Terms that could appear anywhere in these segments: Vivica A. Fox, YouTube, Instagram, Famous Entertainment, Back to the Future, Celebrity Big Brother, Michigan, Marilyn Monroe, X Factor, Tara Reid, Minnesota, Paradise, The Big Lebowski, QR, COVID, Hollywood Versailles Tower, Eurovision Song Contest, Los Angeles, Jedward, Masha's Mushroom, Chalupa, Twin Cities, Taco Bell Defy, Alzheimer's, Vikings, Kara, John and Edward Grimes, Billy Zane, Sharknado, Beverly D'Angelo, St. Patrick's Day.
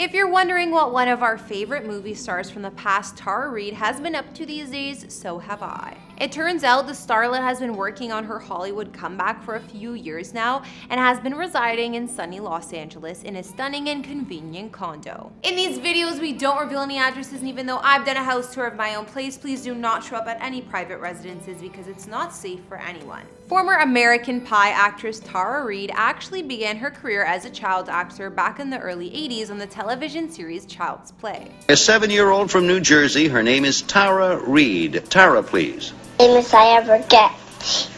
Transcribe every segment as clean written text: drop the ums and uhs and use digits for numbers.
If you're wondering what one of our favorite movie stars from the past, Tara Reid, has been up to these days, so have I. It turns out the starlet has been working on her Hollywood comeback for a few years now and has been residing in sunny Los Angeles in a stunning and convenient condo. In these videos, we don't reveal any addresses, and even though I've done a house tour of my own place, please do not show up at any private residences because it's not safe for anyone. Former American Pie actress Tara Reid actually began her career as a child actor back in the early 80s on the television series Child's Play. A 7-year-old from New Jersey, her name is Tara Reid. Tara, please. Famous I ever get.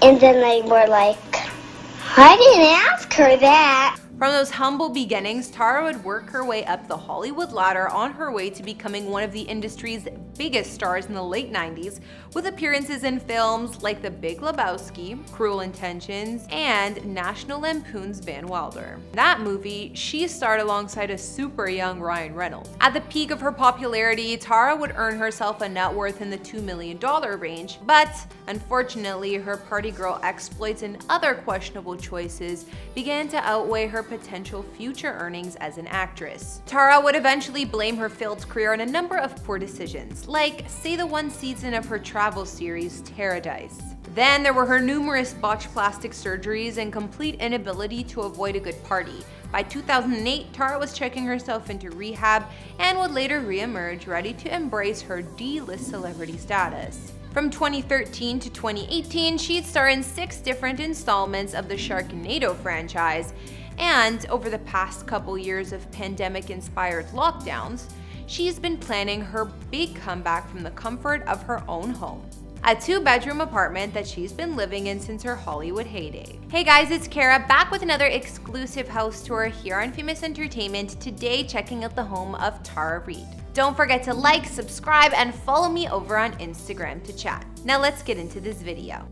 And then they were like, I didn't ask her that. From those humble beginnings, Tara would work her way up the Hollywood ladder on her way to becoming one of the industry's biggest stars in the late 90s, with appearances in films like The Big Lebowski, Cruel Intentions, and National Lampoon's Van Wilder. In that movie, she starred alongside a super young Ryan Reynolds. At the peak of her popularity, Tara would earn herself a net worth in the $2 million range, but unfortunately, her party girl exploits and other questionable choices began to outweigh her potential future earnings as an actress. Tara would eventually blame her failed career on a number of poor decisions, like, say, the one season of her travel series, Paradise. Then there were her numerous botched plastic surgeries and complete inability to avoid a good party. By 2008, Tara was checking herself into rehab and would later reemerge, ready to embrace her D-list celebrity status. From 2013 to 2018, she'd star in 6 different installments of the Sharknado franchise, and over the past couple years of pandemic-inspired lockdowns, she's been planning her big comeback from the comfort of her own home, a 2-bedroom apartment that she's been living in since her Hollywood heyday. Hey guys, it's Kara, back with another exclusive house tour here on Famous Entertainment, today checking out the home of Tara Reid. Don't forget to like, subscribe, and follow me over on Instagram to chat. Now let's get into this video.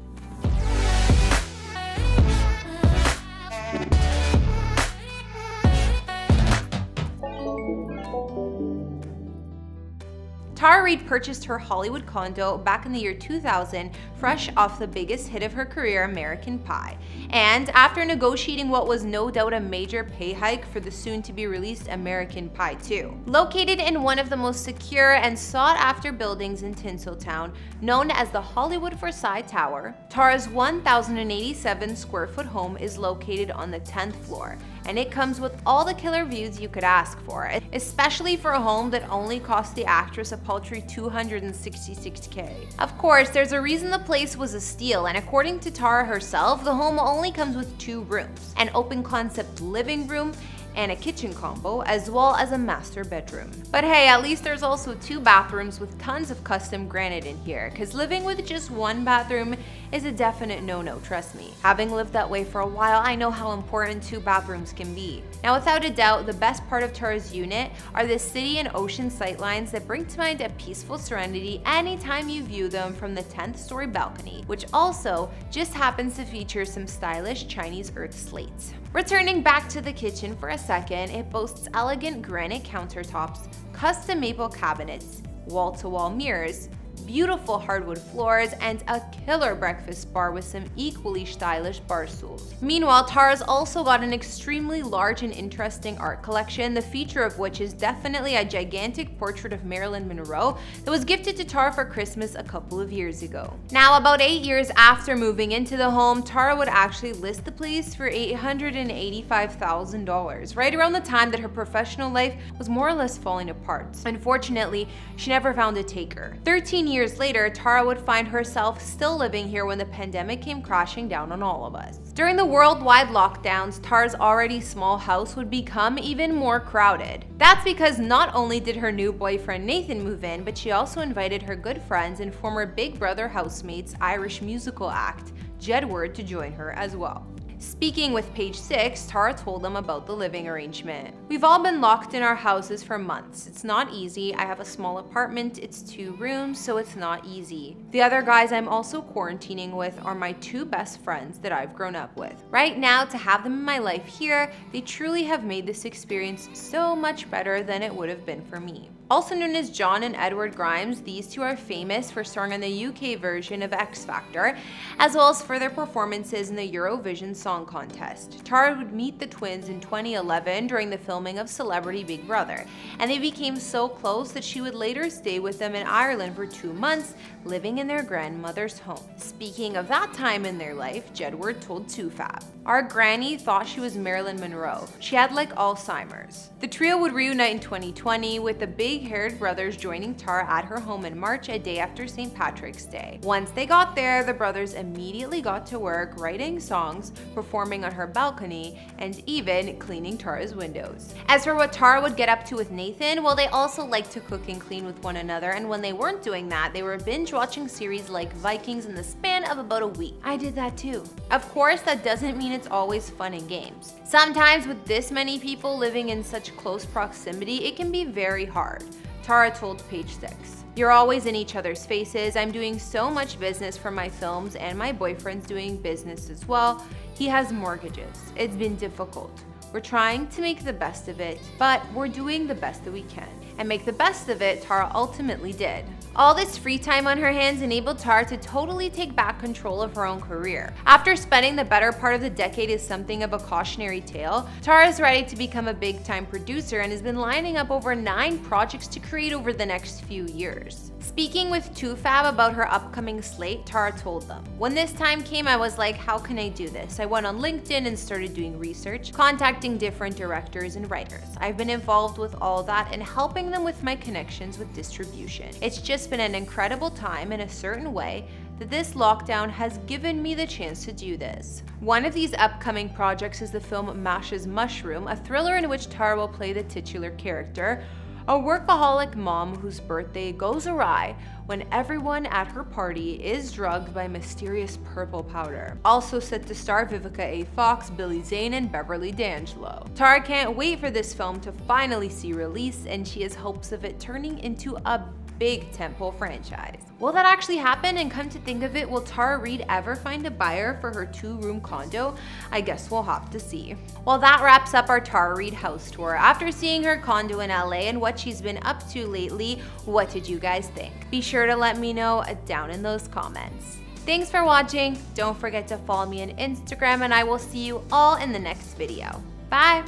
Tara Reid purchased her Hollywood condo back in the year 2000, fresh off the biggest hit of her career, American Pie. And after negotiating what was no doubt a major pay hike for the soon-to-be-released American Pie 2. Located in one of the most secure and sought-after buildings in Tinseltown, known as the Hollywood Versailles Tower, Tara's 1,087-square-foot home is located on the 10th floor, and it comes with all the killer views you could ask for, especially for a home that only cost the actress a paltry $266K. Of course, there's a reason the place was a steal, and according to Tara herself, the home only comes with 2 rooms, an open concept living room and a kitchen combo, as well as a master bedroom. But hey, at least there's also 2 bathrooms with tons of custom granite in here, cause living with just 1 bathroom is a definite no-no, trust me. Having lived that way for a while, I know how important 2 bathrooms can be. Now without a doubt, the best part of Tara's unit are the city and ocean sightlines that bring to mind a peaceful serenity anytime you view them from the 10th story balcony, which also just happens to feature some stylish Chinese earth slates. Returning back to the kitchen for a second, it boasts elegant granite countertops, custom maple cabinets, wall-to-wall mirrors, beautiful hardwood floors, and a killer breakfast bar with some equally stylish bar stools. Meanwhile, Tara's also got an extremely large and interesting art collection, the feature of which is definitely a gigantic portrait of Marilyn Monroe that was gifted to Tara for Christmas a couple of years ago. Now, about 8 years after moving into the home, Tara would actually list the place for $885,000, right around the time that her professional life was more or less falling apart. Unfortunately, she never found a taker. 13 years later, Tara would find herself still living here when the pandemic came crashing down on all of us. During the worldwide lockdowns, Tara's already small house would become even more crowded. That's because not only did her new boyfriend Nathan move in, but she also invited her good friends and former Big Brother housemates Irish musical act Jedward to join her as well. Speaking with Page Six, Tara told them about the living arrangement. We've all been locked in our houses for months. It's not easy. I have a small apartment. It's 2 rooms, so it's not easy. The other guys I'm also quarantining with are my 2 best friends that I've grown up with. Right now, to have them in my life here, they truly have made this experience so much better than it would have been for me. Also known as John and Edward Grimes, these two are famous for starring on the UK version of X Factor, as well as for their performances in the Eurovision Song Contest. Tara would meet the twins in 2011 during the filming of Celebrity Big Brother, and they became so close that she would later stay with them in Ireland for 2 months, living in their grandmother's home. Speaking of that time in their life, Jedward told 2Fab, "Our granny thought she was Marilyn Monroe. She had like Alzheimer's." The trio would reunite in 2020 with the Big Haired brothers joining Tara at her home in March, a day after St. Patrick's Day. Once they got there, the brothers immediately got to work writing songs, performing on her balcony, and even cleaning Tara's windows. As for what Tara would get up to with Nathan, well, they also liked to cook and clean with one another, and when they weren't doing that, they were binge watching series like Vikings in the span of about a week. I did that too. Of course, that doesn't mean it's always fun and games. Sometimes with this many people living in such close proximity, it can be very hard. Tara told Page Six, "You're always in each other's faces. I'm doing so much business for my films, and my boyfriend's doing business as well. He has mortgages. It's been difficult. We're trying to make the best of it, but we're doing the best that we can." And make the best of it, Tara ultimately did. All this free time on her hands enabled Tara to totally take back control of her own career. After spending the better part of the decade as something of a cautionary tale, Tara is ready to become a big-time producer and has been lining up over 9 projects to create over the next few years. Speaking with 2Fab about her upcoming slate, Tara told them, "When this time came, I was like, how can I do this? I went on LinkedIn and started doing research, contacting different directors and writers. I've been involved with all that and helping them with my connections with distribution. It's just been an incredible time in a certain way that this lockdown has given me the chance to do this." One of these upcoming projects is the film Masha's Mushroom, a thriller in which Tara will play the titular character, a workaholic mom whose birthday goes awry when everyone at her party is drugged by mysterious purple powder. Also set to star Vivica A. Fox, Billy Zane, and Beverly D'Angelo. Tara can't wait for this film to finally see release, and she has hopes of it turning into a big temple franchise. Will that actually happen? And come to think of it, will Tara Reid ever find a buyer for her 2-room condo? I guess we'll have to see. Well, that wraps up our Tara Reid house tour. After seeing her condo in LA and what she's been up to lately, what did you guys think? Be sure to let me know down in those comments. Thanks for watching. Don't forget to follow me on Instagram, and I will see you all in the next video. Bye.